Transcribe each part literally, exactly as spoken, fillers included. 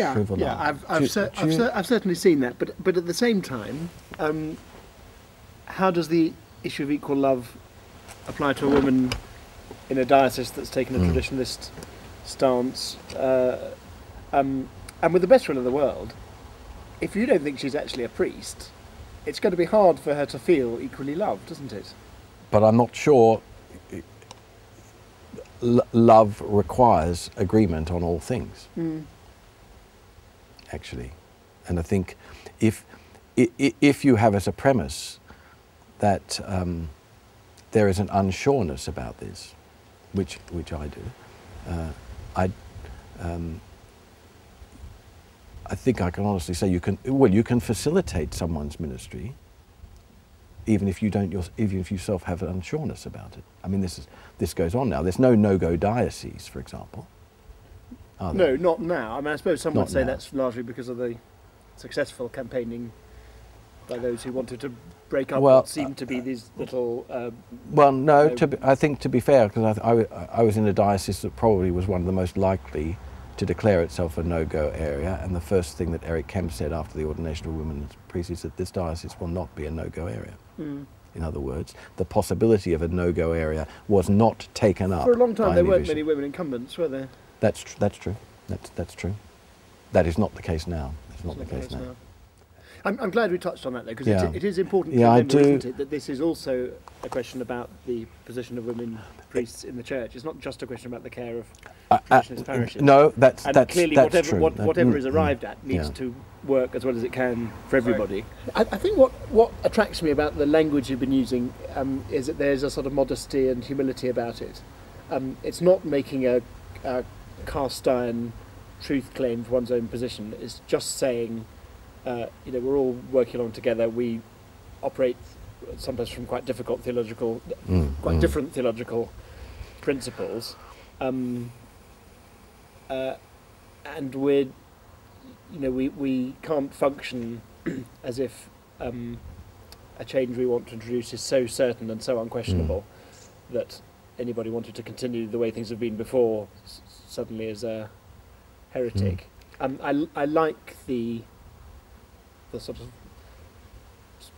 yeah, prove or yeah, not. I've, I've, you, cer I've, cer I've certainly seen that, but but at the same time, um, how does the issue of equal love apply to a woman in a diocese that's taken a mm. traditionalist stance? Uh, um, and with the best will in the world, if you don't think she's actually a priest, it's going to be hard for her to feel equally loved, isn't it? But I'm not sure L love requires agreement on all things, mm. actually. And I think if, if, if you have as a premise that um, there is an unsureness about this, which, which I do, uh, I, um, I think I can honestly say you can, well, you can facilitate someone's ministry even if you don't, even if you yourself have an unsureness about it. I mean, this is this goes on now. There's no no-go diocese, for example. No, not now. I mean, I suppose some would say that's largely because of the successful campaigning by those who wanted to break up what seemed to be these little. Uh, well, no. To be, I think to be fair, because I, I, I was in a diocese that probably was one of the most likely to declare itself a no-go area, and the first thing that Eric Kemp said after the ordination of women as priests is that this diocese will not be a no-go area. Mm. In other words, the possibility of a no-go area was not taken up. For a long time, there weren't many women incumbents, were there? That's tr that's true. That's that's true. That is not the case now. That's not the case now. I'm, I'm glad we touched on that though, because yeah. it, it is important to yeah, remember, isn't it, that this is also a question about the position of women priests in the church. It's not just a question about the care of uh, traditionalist uh, parishes. No, that's, and that's, clearly that's whatever, true. What, whatever is arrived at needs yeah. to work as well as it can for everybody. I, I think what, what attracts me about the language you've been using um, is that there's a sort of modesty and humility about it. Um, it's not making a, a cast iron truth claim for one's own position. It's just saying, Uh, you know, we're all working along together. We operate sometimes from quite difficult theological, mm, quite mm. different theological principles, um, uh, and we're, you know, we we can't function as if um, a change we want to introduce is so certain and so unquestionable mm. that anybody wanted to continue the way things have been before s suddenly is a heretic. Mm. Um, I I like the. the sort of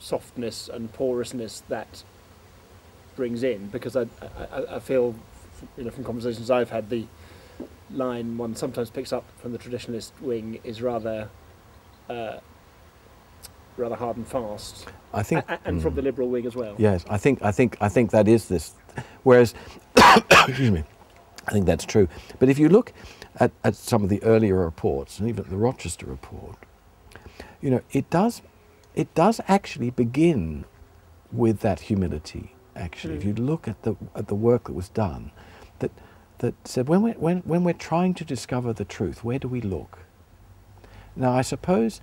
softness and porousness that brings in, because I, I, I feel, you know, from conversations I've had, the line one sometimes picks up from the traditionalist wing is rather uh, rather hard and fast. I think, a and mm, from the liberal wing as well. Yes, I think, I think, I think that is this. Whereas, excuse me, I think that's true. But if you look at, at some of the earlier reports, and even at the Rochester Report, you know, it does, it does actually begin with that humility. Actually, mm. if you look at the at the work that was done, that that said when we when when we're trying to discover the truth, where do we look? Now, I suppose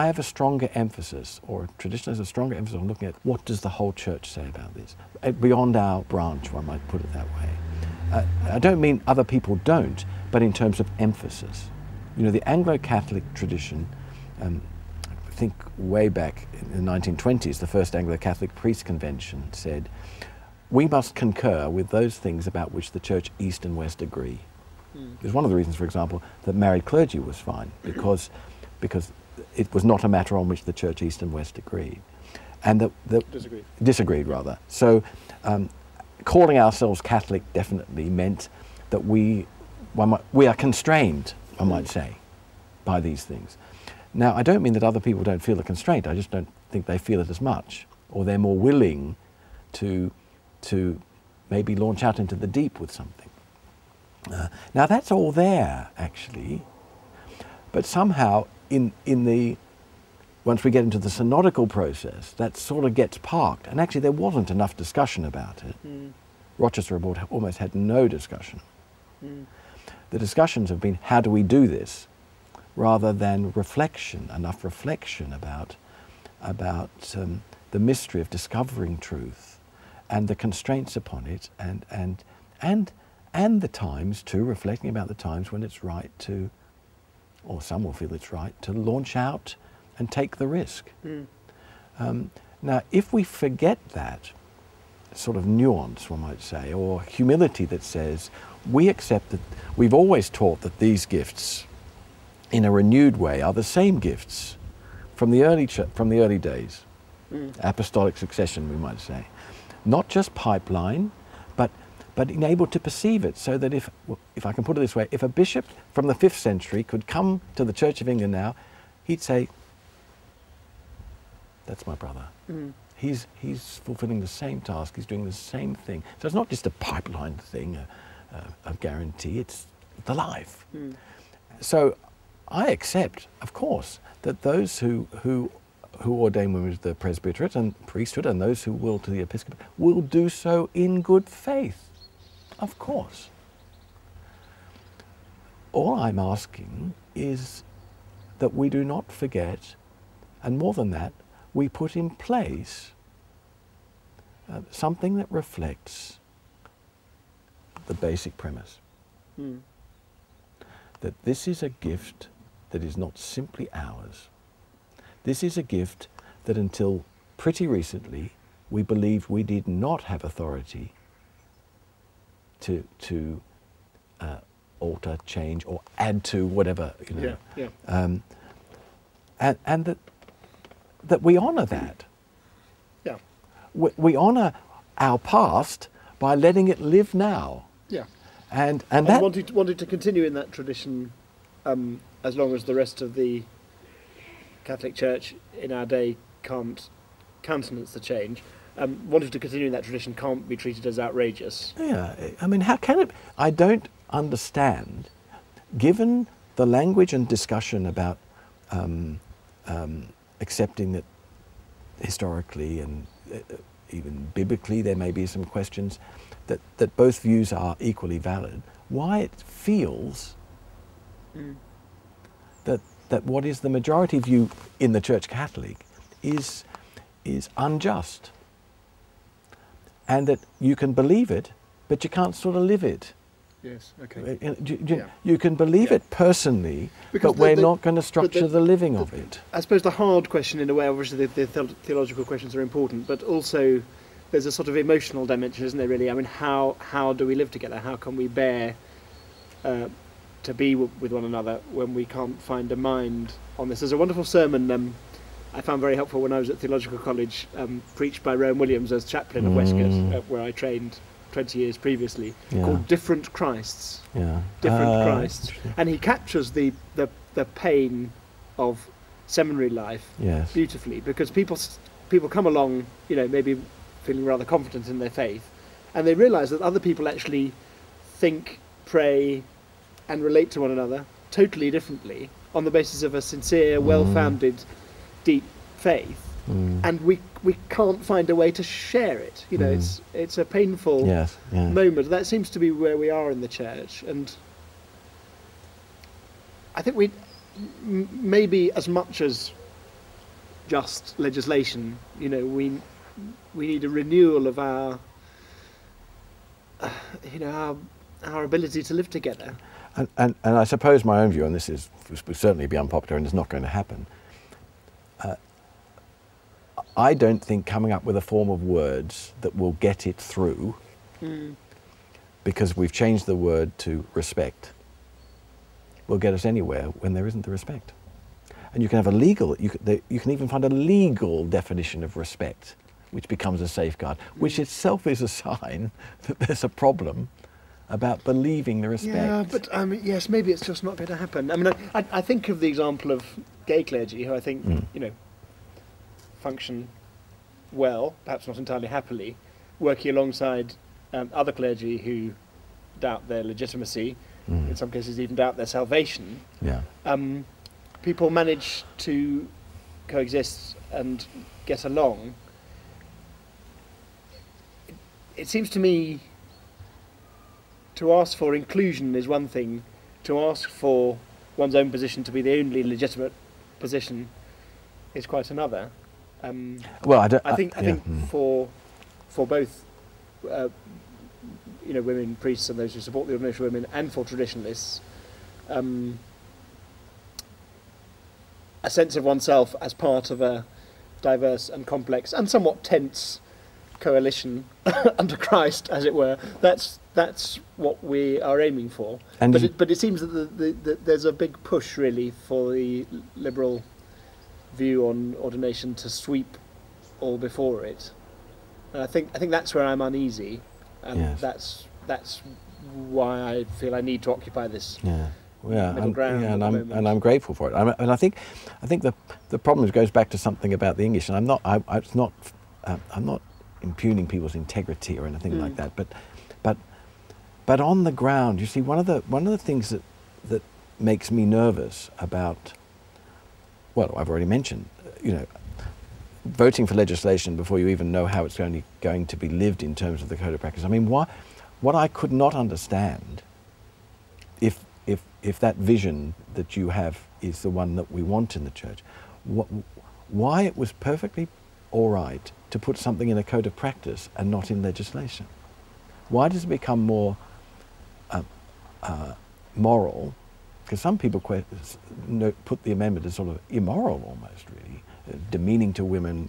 I have a stronger emphasis, or tradition has a stronger emphasis on looking at what does the whole church say about this, beyond our branch, one might put it that way. Uh, I don't mean other people don't, but in terms of emphasis, you know, the Anglo-Catholic tradition. Um, I think way back in the nineteen twenties, the first Anglo-Catholic Priest Convention said, we must concur with those things about which the Church East and West agree. Mm. It was one of the reasons, for example, that married clergy was fine, because, because it was not a matter on which the Church East and West agreed. And that, that disagreed. disagreed, rather. So um, calling ourselves Catholic definitely meant that we, one might, we are constrained, one mm. might say, by these things. Now, I don't mean that other people don't feel the constraint. I just don't think they feel it as much, or they're more willing to, to maybe launch out into the deep with something. Uh, now, that's all there, actually. But somehow, in, in the, once we get into the synodical process, that sort of gets parked. And actually, there wasn't enough discussion about it. Mm. Rochester Report almost had no discussion. Mm. The discussions have been, how do we do this? Rather than reflection, enough reflection about, about um, the mystery of discovering truth and the constraints upon it, and, and, and, and the times too, reflecting about the times when it's right to, or some will feel it's right, to launch out and take the risk. Mm. Um, now, if we forget that sort of nuance, one might say, or humility that says, we accept that, we've always taught that these gifts in a renewed way are the same gifts from the early, from the early days. Mm. Apostolic succession, we might say. Not just pipeline, but, but enabled to perceive it, so that if, if I can put it this way, if a bishop from the fifth century could come to the Church of England now, he'd say, that's my brother. Mm. He's, he's fulfilling the same task, he's doing the same thing. So it's not just a pipeline thing, a, a, a guarantee, it's the life. Mm. So I accept, of course, that those who, who who ordain women to the presbyterate and priesthood, and those who will to the episcopate, will do so in good faith, of course. All I'm asking is that we do not forget, and more than that, we put in place uh, something that reflects the basic premise. Mm. That this is a gift that is not simply ours. This is a gift that until pretty recently we believed we did not have authority to, to uh, alter, change, or add to, whatever, you know. Yeah, yeah. Um, and and that, that we honour that. Yeah. We, we honour our past by letting it live now. Yeah. And, and that... I wanted, wanted to continue in that tradition um, as long as the rest of the Catholic Church in our day can't countenance the change. Um, wanting to continue in that tradition can't be treated as outrageous. Yeah, I mean, how can it? I don't understand, given the language and discussion about um, um, accepting that historically and even biblically there may be some questions, that, that both views are equally valid, why it feels mm. that that what is the majority view in the Church Catholic is, is unjust. And that you can believe it, but you can't sort of live it. Yes, okay. You, you, yeah. you can believe yeah. it personally, because but the, we're the, not going to structure the, the living the, of it. I suppose the hard question, in a way, obviously the, the theological questions are important, but also there's a sort of emotional dimension, isn't there, really? I mean, how, how do we live together? How can we bear... Uh, to be w with one another when we can't find a mind on this. There's a wonderful sermon um, I found very helpful when I was at theological college, um, preached by Rowan Williams as chaplain mm. of Westcott, uh, where I trained twenty years previously, yeah. called Different Christs. Yeah. Different uh, Christs. And he captures the, the, the pain of seminary life yes. beautifully, because people, people come along, you know, maybe feeling rather confident in their faith, and they realise that other people actually think, pray, and relate to one another totally differently on the basis of a sincere, well-founded, mm. deep faith, mm. and we we can't find a way to share it. You know, mm. it's it's a painful yes, yes. moment. That seems to be where we are in the Church, and I think we m maybe as much as just legislation, you know, we we need a renewal of our, uh, you know, our our ability to live together. And, and, and I suppose my own view, and this is will certainly be unpopular and it's not going to happen, uh, I don't think coming up with a form of words that will get it through, mm. because we've changed the word to respect, will get us anywhere when there isn't the respect. And you can have a legal, you can, the, you can even find a legal definition of respect, which becomes a safeguard, mm. which itself is a sign that there's a problem about believing the respect. Yeah, but um, yes, maybe it's just not going to happen. I mean, I, I, I think of the example of gay clergy, who I think, mm. you know, function well, perhaps not entirely happily, working alongside um, other clergy who doubt their legitimacy, mm. in some cases even doubt their salvation. Yeah. Um, people manage to coexist and get along. It, it seems to me... to ask for inclusion is one thing, to ask for one's own position to be the only legitimate position is quite another. Um, well, I, don't, I think, I, I think yeah. for, for both uh, you know, women, priests and those who support the ordination of women, and for traditionalists, um, a sense of oneself as part of a diverse and complex and somewhat tense coalition under Christ, as it were, that's that's what we are aiming for. And but, it, but it seems that the, the, the, there's a big push, really, for the liberal view on ordination to sweep all before it. And I think I think that's where I'm uneasy, and yes. that's that's why I feel I need to occupy this yeah. Yeah, middle I'm, ground. Yeah, and I'm moment. and I'm grateful for it. I'm, and I think I think the the problem goes back to something about the English. And I'm not I, I'm not uh, I'm not impugning people's integrity or anything mm. like that. But but but on the ground, you see, one of the one of the things that that makes me nervous about, well, I've already mentioned, you know, voting for legislation before you even know how it's only going to be lived in terms of the code of practice. I mean, why, what I could not understand, if if if that vision that you have is the one that we want in the church, what, why it was perfectly all right to put something in a code of practice and not in legislation. Why does it become more uh, uh, moral? Because some people put the amendment as sort of immoral, almost, really, uh, demeaning to women,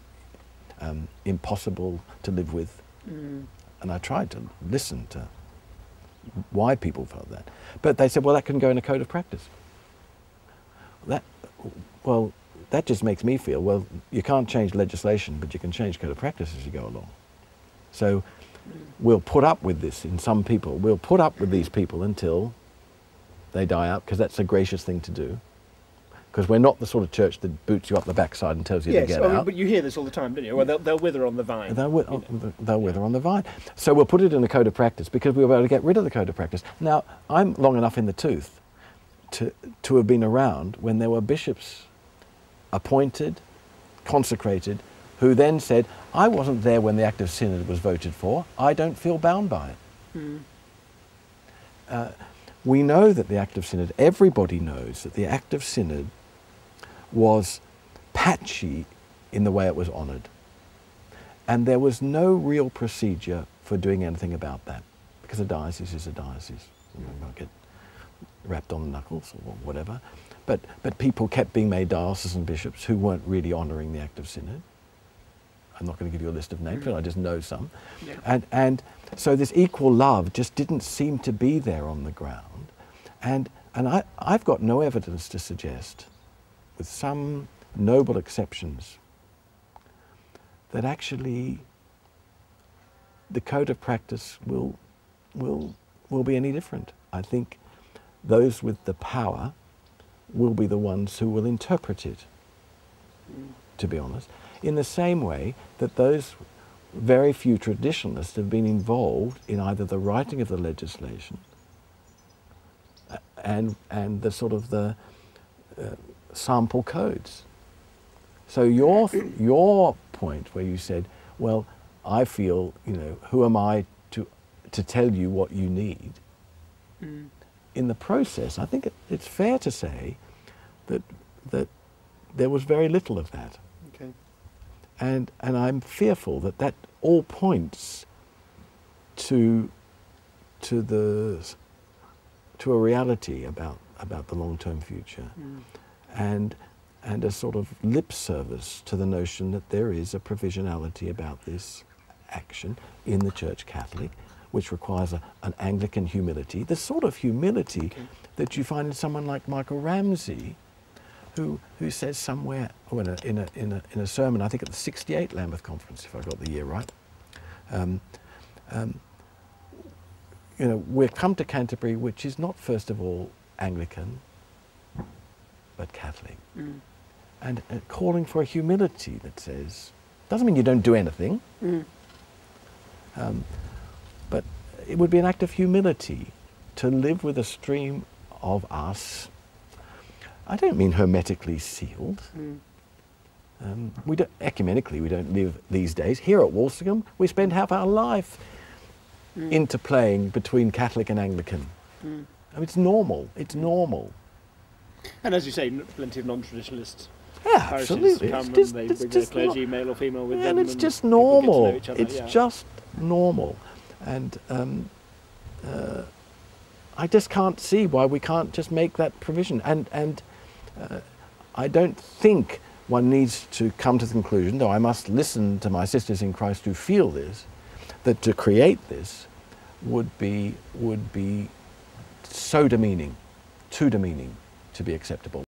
um, impossible to live with. Mm. And I tried to listen to why people felt that. But they said, well, that can go in a code of practice. That, well, that just makes me feel, well, you can't change legislation, but you can change code of practice as you go along. So we'll put up with this in some people. We'll put up with these people until they die out, because that's a gracious thing to do. Because we're not the sort of church that boots you up the backside and tells you yes, to get I mean, out. But you hear this all the time, don't you? Well, they'll, they'll wither on the vine. They'll, wi you know. they'll wither yeah. on the vine. So we'll put it in the code of practice because we were able to get rid of the code of practice. Now, I'm long enough in the tooth to, to have been around when there were bishops appointed, consecrated, who then said, I wasn't there when the Act of Synod was voted for. I don't feel bound by it. Mm. Uh, we know that the Act of Synod, everybody knows that the Act of Synod was patchy in the way it was honoured. And there was no real procedure for doing anything about that, because a diocese is a diocese. You don't get wrapped on the knuckles or whatever. But, but people kept being made diocesan bishops who weren't really honouring the Act of Synod. I'm not going to give you a list of names, but I just know some. Yeah. And, and so this equal love just didn't seem to be there on the ground. And, and I, I've got no evidence to suggest, with some noble exceptions, that actually the code of practice will, will, will be any different. I think those with the power will be the ones who will interpret it, to be honest, in the same way that those very few traditionalists have been involved in either the writing of the legislation and, and the sort of the uh, sample codes. So your, your point where you said, well, I feel, you know, who am I to, to tell you what you need? Mm. In the process, I think it, it's fair to say that, that there was very little of that. Okay. And, and I'm fearful that that all points to, to, the, to a reality about, about the long-term future mm. and, and a sort of lip service to the notion that there is a provisionality about this action in the Church Catholic, which requires a, an Anglican humility, the sort of humility okay. that you find in someone like Michael Ramsey, who, who says somewhere, oh, in, a, in, a, in, a, in a sermon, I think at the sixty-eight Lambeth Conference, if I got the year right, um, um, you know, we've come to Canterbury, which is not, first of all, Anglican, but Catholic. Mm. And uh, calling for a humility that says, doesn't mean you don't do anything, mm. um, but it would be an act of humility to live with a stream of us, I don't mean hermetically sealed. Mm. Um, we don't, ecumenically, we don't live these days. Here at Walsingham, we spend half our life mm. interplaying between Catholic and Anglican. Mm. I mean, it's normal. It's normal. And as you say, plenty of non-traditionalists. Yeah, absolutely. Come it's and just, they it's bring just their clergy, male or female, with yeah, them. And it's and just normal. Each other, it's yeah. just normal. And um, uh, I just can't see why we can't just make that provision. And and. Uh, I don't think one needs to come to the conclusion, though I must listen to my sisters in Christ who feel this, that to create this would be, would be so demeaning, too demeaning to be acceptable.